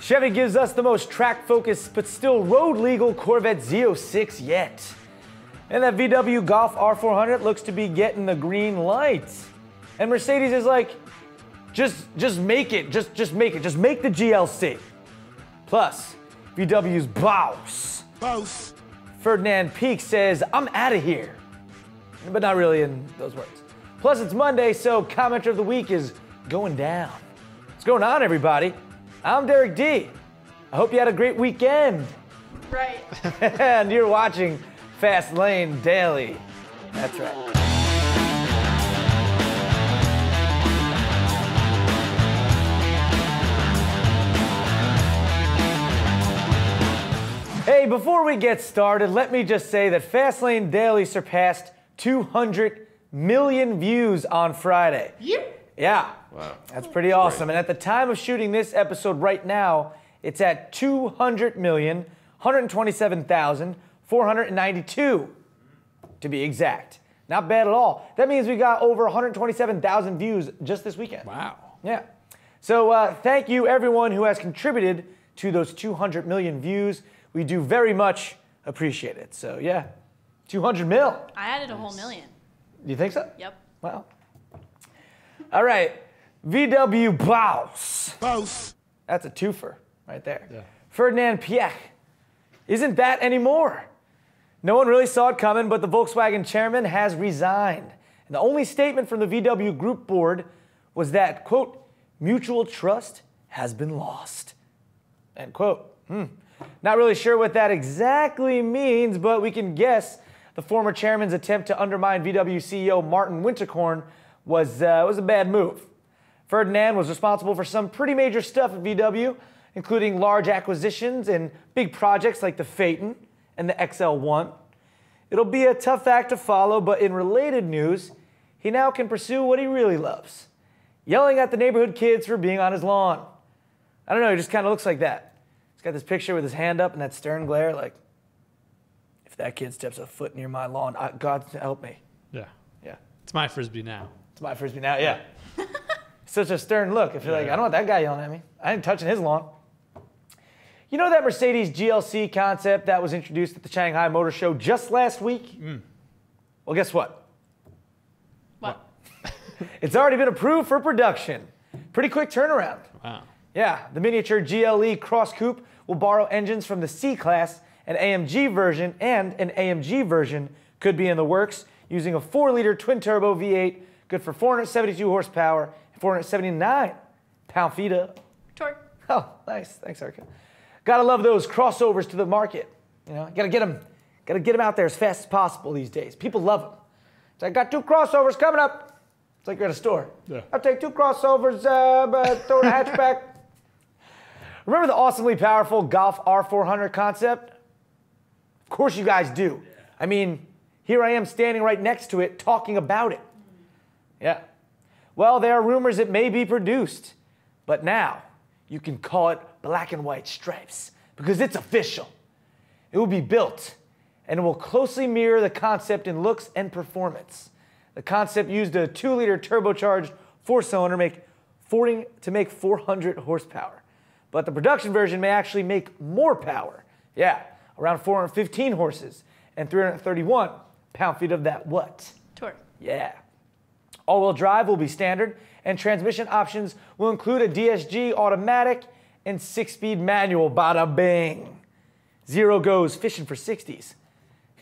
Chevy gives us the most track-focused but still road-legal Corvette Z06 yet. And that VW Golf R400 looks to be getting the green light. And Mercedes is like, just make the GLC. Plus, VW's boss, Ferdinand Piech, says, "I'm out of here." But not really in those words. Plus, it's Monday, so Commenter of the Week is going down. What's going on, everybody? I'm Derek D. I hope you had a great weekend. Right. And you're watching Fast Lane Daily. That's right. Hey, before we get started, let me just say that Fast Lane Daily surpassed 200 million views on Friday. Yep. Yeah. Wow. That's pretty awesome. And at the time of shooting this episode right now, it's at 200,127,492 to be exact. Not bad at all. That means we got over 127,000 views just this weekend. Wow. Yeah. So thank you everyone who has contributed to those 200 million views. We do very much appreciate it. So yeah, 200 mil. I added a whole million. You think so? Yep. Wow. All right, VW Boss. That's a twofer right there. Yeah. Ferdinand Piech isn't that anymore. No one really saw it coming, but the Volkswagen chairman has resigned. And the only statement from the VW Group board was that, quote, mutual trust has been lost, end quote. Not really sure what that exactly means, but we can guess the former chairman's attempt to undermine VW CEO Martin Winterkorn was a bad move. Ferdinand was responsible for some pretty major stuff at VW, including large acquisitions and big projects like the Phaeton and the XL1. It'll be a tough act to follow, but in related news, he now can pursue what he really loves, yelling at the neighborhood kids for being on his lawn. I don't know, he just kind of looks like that. He's got this picture with his hand up and that stern glare like, if that kid steps a foot near my lawn, God help me. Yeah. Yeah. It's my Frisbee now. It's my Frisbee now, yeah. Such a stern look. If you're like, I don't want that guy yelling at me. I ain't touching his lawn. You know that Mercedes GLC concept that was introduced at the Shanghai Motor Show just last week? Well, guess what? What? It's already been approved for production. Pretty quick turnaround. Wow. Yeah, the miniature GLE Cross Coupe will borrow engines from the C-Class, an AMG version, and an AMG version could be in the works using a 4-liter twin-turbo V8. Good for 472 horsepower and 479 pound-feet of torque. Oh, nice. Thanks, Erica. Gotta love those crossovers to the market. You know, gotta get them out there as fast as possible these days. People love them. It's like, I got two crossovers coming up. It's like you're at a store. Yeah. I'll take two crossovers, but throw in a hatchback. Remember the awesomely powerful Golf R400 concept? Of course you guys do. Yeah. I mean, here I am standing right next to it talking about it. Yeah. Well, there are rumors it may be produced, but now you can call it black and white stripes because it's official. It will be built and it will closely mirror the concept in looks and performance. The concept used a 2-liter turbocharged 4-cylinder to make 400 horsepower, but the production version may actually make more power. Yeah, around 415 horses and 331 pound-feet of that what? Torque. Yeah. All-wheel drive will be standard, and transmission options will include a DSG automatic and 6-speed manual. Bada bing. Zero goes fishing for 60s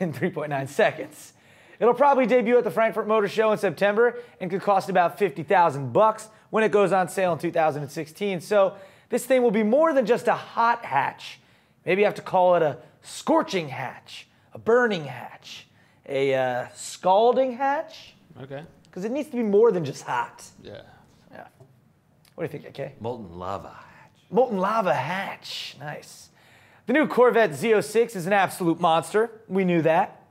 in 3.9 seconds. It'll probably debut at the Frankfurt Motor Show in September and could cost about $50,000 when it goes on sale in 2016. So this thing will be more than just a hot hatch. Maybe you have to call it a scorching hatch, a burning hatch, a scalding hatch. Okay. Because it needs to be more than just hot. Yeah. Yeah. What do you think, AK? Molten lava hatch. Molten lava hatch. Nice. The new Corvette Z06 is an absolute monster. We knew that.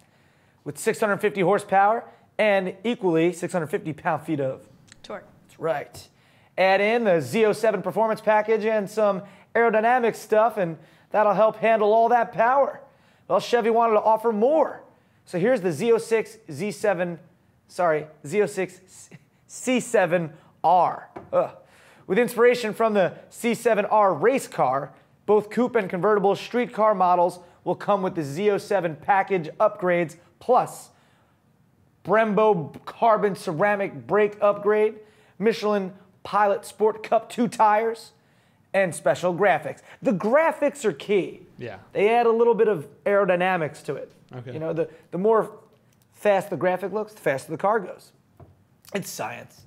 With 650 horsepower and equally 650 pound-feet of torque. That's right. Add in the Z07 performance package and some aerodynamic stuff, and that'll help handle all that power. Well, Chevy wanted to offer more. So here's the Z06 C7R, With inspiration from the C7R race car, both coupe and convertible street car models will come with the Z07 package upgrades, plus Brembo carbon ceramic brake upgrade, Michelin Pilot Sport Cup 2 tires, and special graphics. The graphics are key. Yeah. They add a little bit of aerodynamics to it. Okay. You know, the more fast the graphic looks, the faster the car goes. It's science.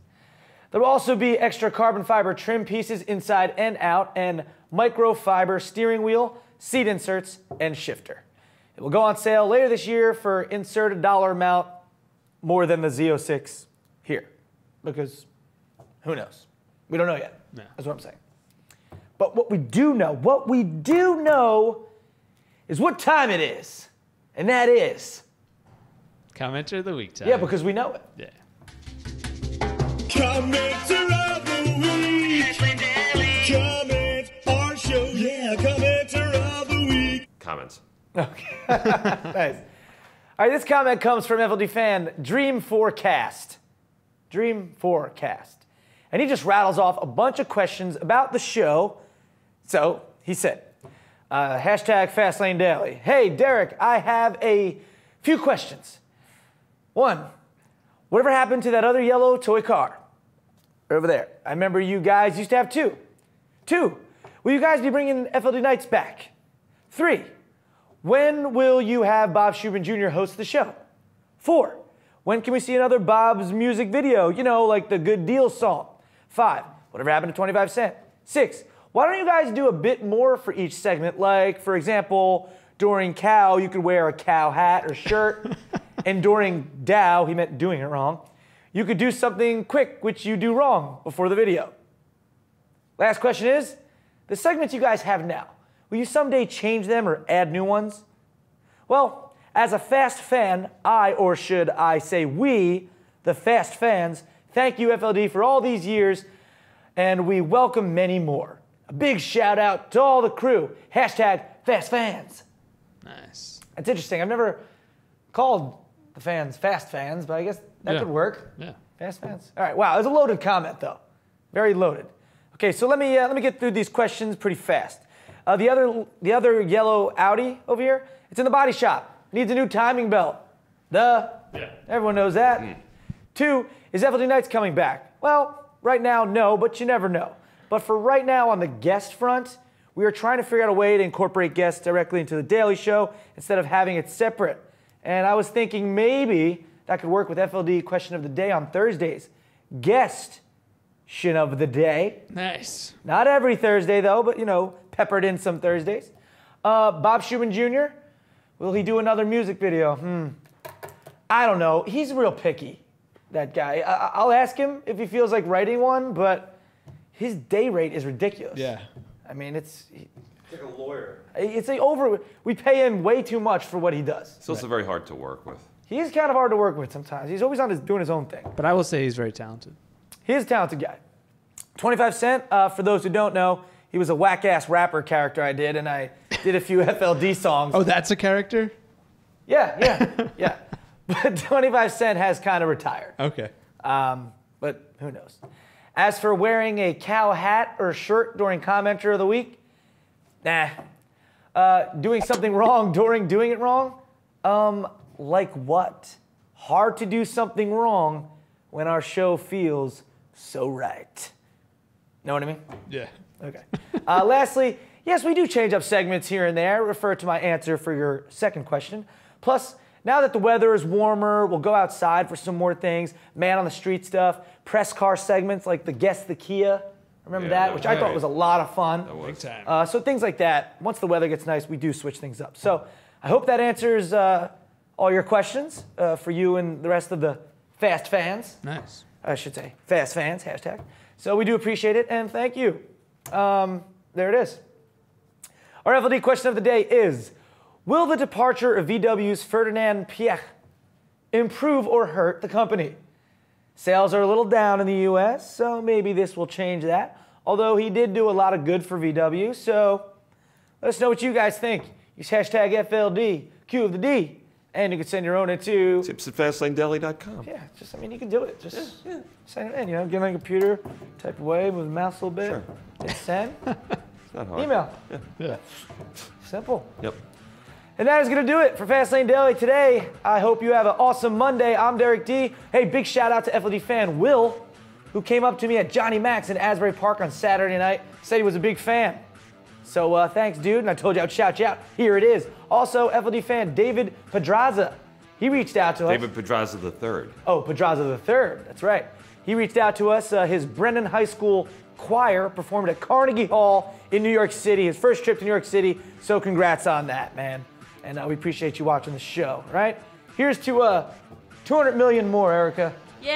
There will also be extra carbon fiber trim pieces inside and out, and microfiber steering wheel, seat inserts, and shifter. It will go on sale later this year for insert a dollar amount more than the Z06 here, because who knows? We don't know yet. Yeah. That's what I'm saying. But what we do know is what time it is, and that is Commenter of the Week time. Yeah, because we know it. Yeah. Commenter of the Week. Fast Lane Daily. Comment our show. Yeah, Commenter of the Week. Comments. Okay. Nice. All right, this comment comes from FLD fan Dream Forecast. Dream Forecast. And he just rattles off a bunch of questions about the show. So he said, hashtag Fast Lane Daily. Hey, Derek, I have a few questions. One, whatever happened to that other yellow toy car over there? I remember you guys used to have two. Two, will you guys be bringing FLD Nights back? Three, when will you have Bob Shubin Jr. host the show? Four, when can we see another Bob's music video? You know, like the Good Deal song. Five, whatever happened to 25 Cent? Six, why don't you guys do a bit more for each segment? Like, for example, during Cow, you could wear a cow hat or shirt. And during Dow, he meant doing it wrong, you could do something quick, which you do wrong before the video. Last question is, the segments you guys have now, will you someday change them or add new ones? Well, as a Fast fan, I, or should I say we, the Fast fans, thank you FLD for all these years, and we welcome many more. A big shout out to all the crew. Hashtag Fast fans. Nice. That's interesting. I've never called the fans Fast fans, but I guess that could work. Yeah. Fast fans. All right. Wow. It was a loaded comment, though. Very loaded. Okay. So let me get through these questions pretty fast. The other yellow Audi over here, it's in the body shop. It needs a new timing belt. Duh. Yeah. Everyone knows that. Mm. Two, is FLD Nights coming back? Well, right now, no, but you never know. But for right now, on the guest front, we are trying to figure out a way to incorporate guests directly into the Daily Show instead of having it separate. And I was thinking maybe that could work with FLD Question of the Day on Thursdays. Guest-tion of the Day. Nice. Not every Thursday, though, but, you know, peppered in some Thursdays. Bob Shubin Jr., will he do another music video? I don't know. He's real picky, that guy. I'll ask him if he feels like writing one, but his day rate is ridiculous. Yeah. I mean, it's... It's like a lawyer. It's like over. We pay him way too much for what he does. It's also very hard to work with. He is kind of hard to work with sometimes. He's always on doing his own thing. But I will say he's very talented. He is a talented guy. 25 Cent, for those who don't know, he was a whack-ass rapper character I did, and I did a few FLD songs. Oh, that's a character? Yeah. But 25 Cent has kind of retired. Okay. But who knows? As for wearing a cow hat or shirt during Commenter of the Week, nah. Doing something wrong during doing it wrong? Like what? Hard to do something wrong when our show feels so right. Know what I mean? Yeah. Okay. Lastly, yes, we do change up segments here and there. Refer to my answer for your second question. Plus, now that the weather is warmer, we'll go outside for some more things. Man on the street stuff. Press car segments like the Guess the Kia. Remember that, which I thought was a lot of fun. Big time. So things like that. Once the weather gets nice, we do switch things up. So I hope that answers all your questions for you and the rest of the Fast fans. Nice. I should say Fast fans, hashtag. So we do appreciate it, and thank you. There it is. Our FLD question of the day is, will the departure of VW's Ferdinand Piech improve or hurt the company? Sales are a little down in the U.S., so maybe this will change that. Although he did do a lot of good for VW, so let us know what you guys think. Use hashtag FLD, Q of the D, And you can send your own in too. Tips at fastlanedeli.com. Yeah, just, I mean, you can do it. Just send it in, you know, get on a computer, type away, move the mouse a little bit, hit send. It's not hard. Email. Yeah. Simple. Yep. And that is going to do it for Fast Lane Daily today. I hope you have an awesome Monday. I'm Derek D. Hey, big shout out to FLD fan Will, who came up to me at Johnny Max in Asbury Park on Saturday night, said he was a big fan. So thanks, dude, and I told you I'd shout you out. Here it is. Also, FLD fan David Pedraza, he reached out to us. David Pedraza III. Oh, Pedraza III, that's right. He reached out to us. His Brennan High School choir performed at Carnegie Hall in New York City, his first trip to New York City, so congrats on that, man. And we appreciate you watching the show, right? Here's to 200 million more, Erica. Yay!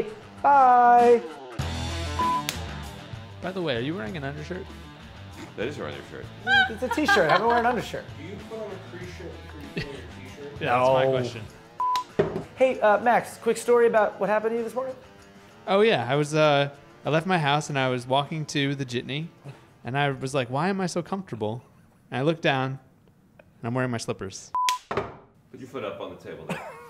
Yay! Bye! By the way, are you wearing an undershirt? That is your undershirt. It's a t-shirt. I haven't worn an undershirt. Do you put on a pre-shirt before you put on your t-shirt? Yeah, no. That's my question. Hey, Max, quick story about what happened to you this morning? Oh, yeah. I was I left my house, and I was walking to the Jitney, and I was like, why am I so comfortable? And I looked down, and I'm wearing my slippers. Put your foot up on the table there.